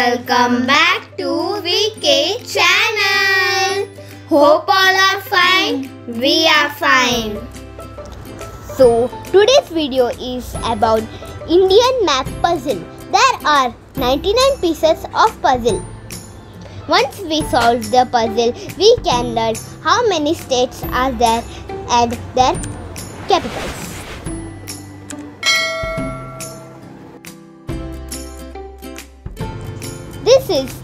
Welcome back to VK channel. Hope all are fine. We are fine. So today's video is about Indian map puzzle. There are 99 pieces of puzzle. Once we solve the puzzle, we can learn how many states are there and their capitals. This is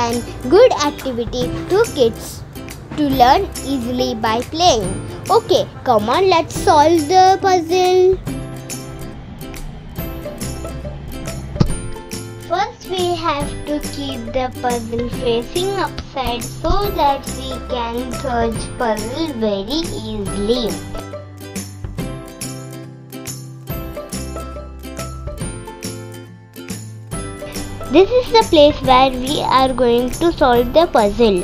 an good activity to kids to learn easily by playing. Okay, come on, let's solve the puzzle. First, we have to keep the puzzle facing upside so that we can search puzzle very easily. This is the place where we are going to solve the puzzle.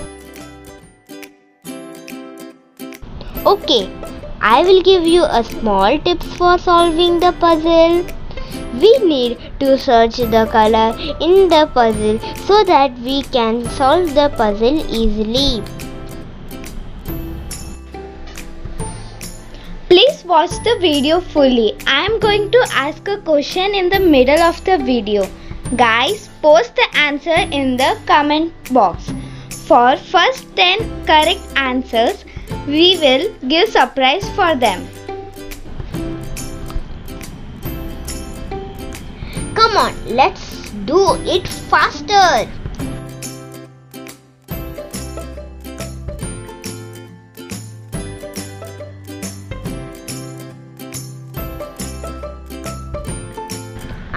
Okay, I will give you a small tips for solving the puzzle. We need to search the color in the puzzle so that we can solve the puzzle easily. Please watch the video fully. I am going to ask a question in the middle of the video. Guys, post the answer in the comment box. For first 10 correct answers, we will give surprise for them. Come on, let's do it faster.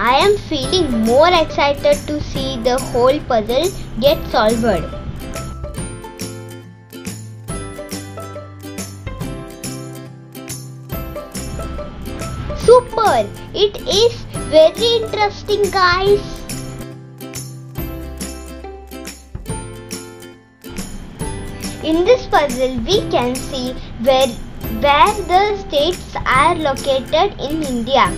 I am feeling more excited to see the whole puzzle get solved. Super! It is very interesting, guys. In this puzzle, we can see where the states are located in India.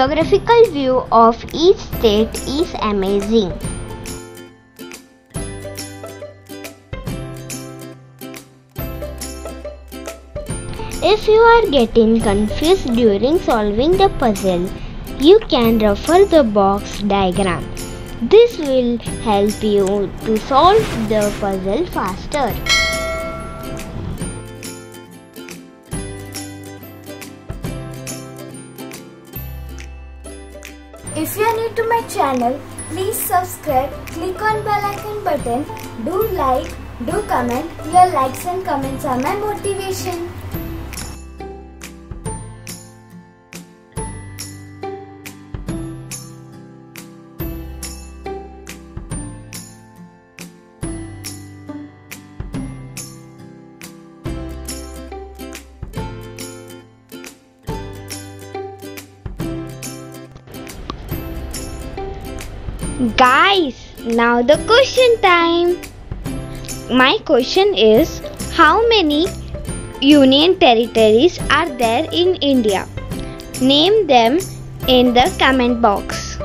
Geographical view of each state is amazing. If you are getting confused during solving the puzzle, you can refer the box diagram. This will help you to solve the puzzle faster. If you are new to my channel, please subscribe, click on bell icon button, do like, do comment. Your likes and comments are my motivation. Guys, now the question time. My question is, how many union territories are there in India? Name them in the comment box.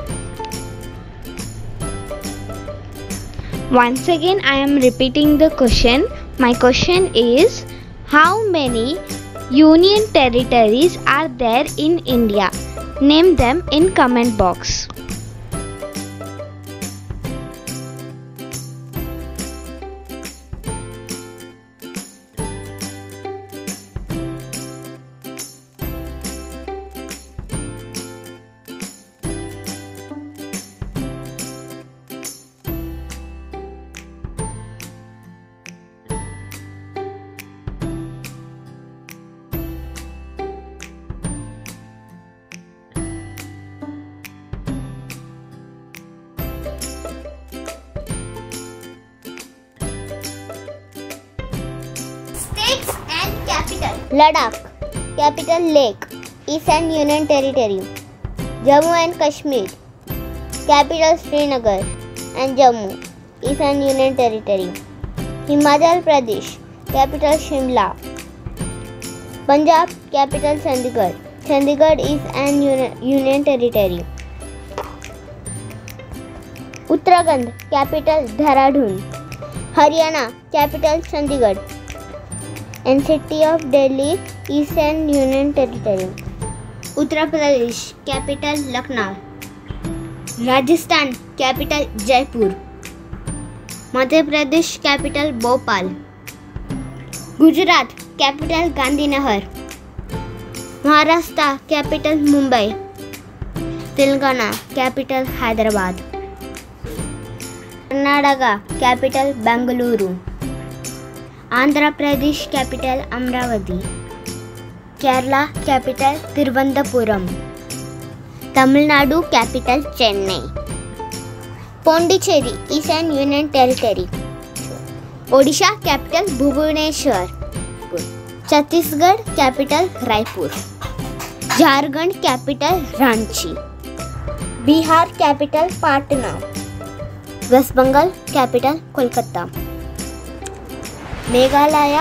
Once again, I am repeating the question. My question is, how many union territories are there in India? Name them in comment box. Ladakh, capital Leh, is an union territory. Jammu and Kashmir, capital Srinagar and Jammu. Eastern union territory. Himachal Pradesh capital Shimla. Punjab capital Chandigarh. Chandigarh is an union territory. Uttarakhand capital Dehradun. Haryana capital Chandigarh and city of Delhi is an union territory. Uttar Pradesh capital Lucknow. Rajasthan capital Jaipur. Madhya Pradesh capital Bhopal. Gujarat capital Gandhinagar. Maharashtra capital Mumbai. Telangana capital Hyderabad. Karnataka capital Bengaluru. Andhra Pradesh capital Amaravati. Kerala capital Thiruvananthapuram. Tamil Nadu capital Chennai. Puducherry is an union territory. Odisha capital Bhubaneswar. Chhattisgarh capital Raipur. Jharkhand capital Ranchi. Bihar capital Patna. West Bengal capital Kolkata. Meghalaya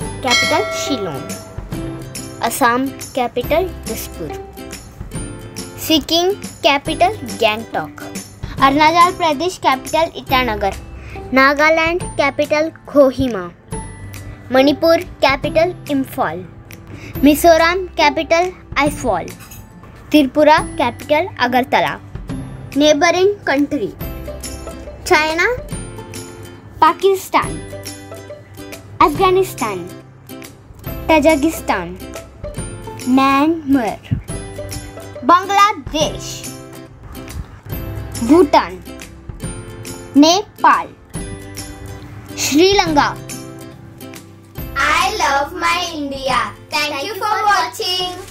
capital Shillong. Assam capital Dispur. Sikkim capital Gangtok. Arunachal Pradesh capital Itanagar. Nagaland capital Kohima. Manipur capital Imphal. Mizoram capital Aizawl. Tripura capital Agartala. Neighbouring country China, Pakistan, Afghanistan, Tajikistan, Myanmar, Bangladesh, Bhutan, Nepal, Sri Lanka. I love my India. Thank you for watching.